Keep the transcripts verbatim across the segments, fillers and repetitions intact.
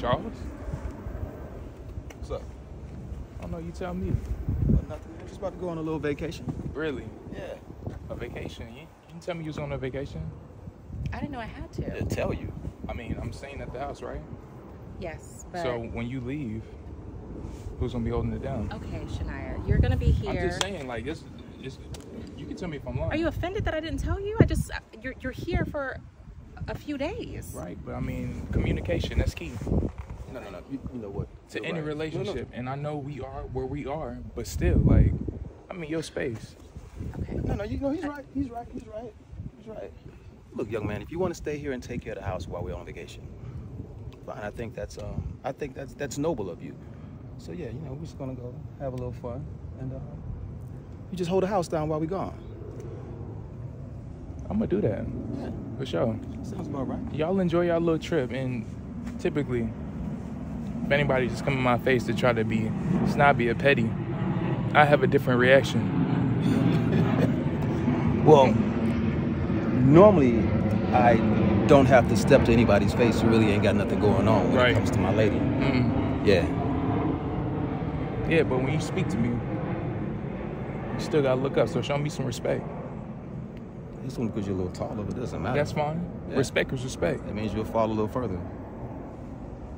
Charles? What's up? I don't know, you tell me. Well, nothing. I'm just about to go on a little vacation. Really? Yeah. A vacation? You, you didn't tell me you was on a vacation? I didn't know I had to. They'll tell you. I mean, I'm staying at the house, right? Yes, but... So when you leave, who's going to be holding it down? Okay, Shania, you're going to be here. I'm just saying, like, this, this, you can tell me if I'm lying. Are you offended that I didn't tell you? I just, you're, you're here for a few days. Right, but I mean, communication, that's key. No, no, no, you, you know what? To any relationship, no, no. And I know we are where we are, but still, like, I mean, your space. Okay. No, no, you know, he's right, he's right, he's right, he's right. Look, young man, if you want to stay here and take care of the house while we're on vacation, fine. I think that's um, I think that's that's noble of you. So yeah, you know, we're just gonna go have a little fun, and uh, you just hold the house down while we're gone. I'm gonna do that, yeah. For sure. Sounds about right. Y'all enjoy y'all little trip, and typically, if anybody just come in my face to try to be snobby or petty, I have a different reaction. Well. Normally, I don't have to step to anybody's face who really ain't got nothing going on when right. It comes to my lady. Mm-hmm. Yeah. Yeah, but when you speak to me, you still gotta look up, so show me some respect. This one, because you're a little taller, but it doesn't matter. That's fine. Yeah. Respect is respect. That means you'll fall a little further.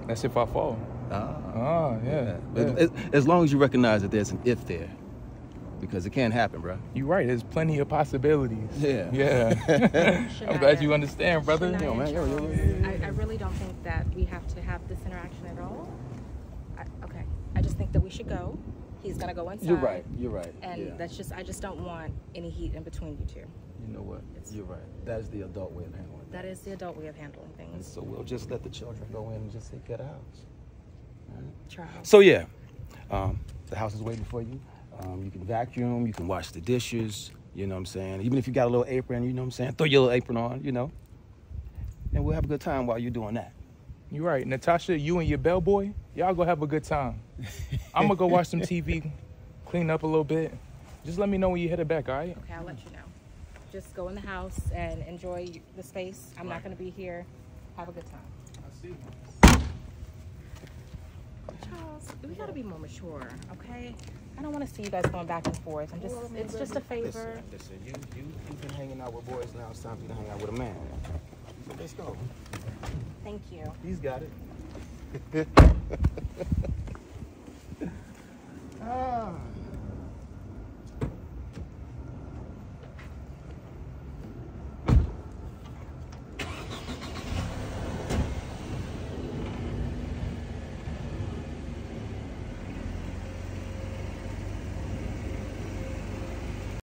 That's if I fall. Ah. Ah, yeah. yeah. yeah. As long as you recognize that there's an if there. Because it can't happen, bro. You're right. There's plenty of possibilities. Yeah. Yeah. Shania, I'm glad you understand, brother. Shania, yo, man, yo, yo, yo. I, I really don't think that we have to have this interaction at all. I, okay. I just think that we should go. He's going to go inside. You're right. You're right. And yeah. that's just, I just don't want any heat in between you two. You know what? It's, you're right. That is the adult way of handling things. That is the adult way of handling things. And so we'll just let the children go in and just take care of the house. All right? Try. So, yeah. Um, the house is waiting for you. Um, you can vacuum, you can wash the dishes, you know what I'm saying? Even if you got a little apron, you know what I'm saying? Throw your little apron on, you know? And we'll have a good time while you're doing that. You're right. Natasha, you and your bellboy, y'all go have a good time. I'm gonna go watch some T V, clean up a little bit. Just let me know when you headed back, all right? Okay, I'll let you know. Just go in the house and enjoy the space. I'm all not right. gonna be here. Have a good time. I see you. Charles, we gotta be more mature, okay? I don't want to see you guys going back and forth. I'm just, well, it's just a favor. Listen, listen, you, you, you've been hanging out with boys now. It's time for you to hang out with a man. So let's go. Thank you. He's got it. Ah.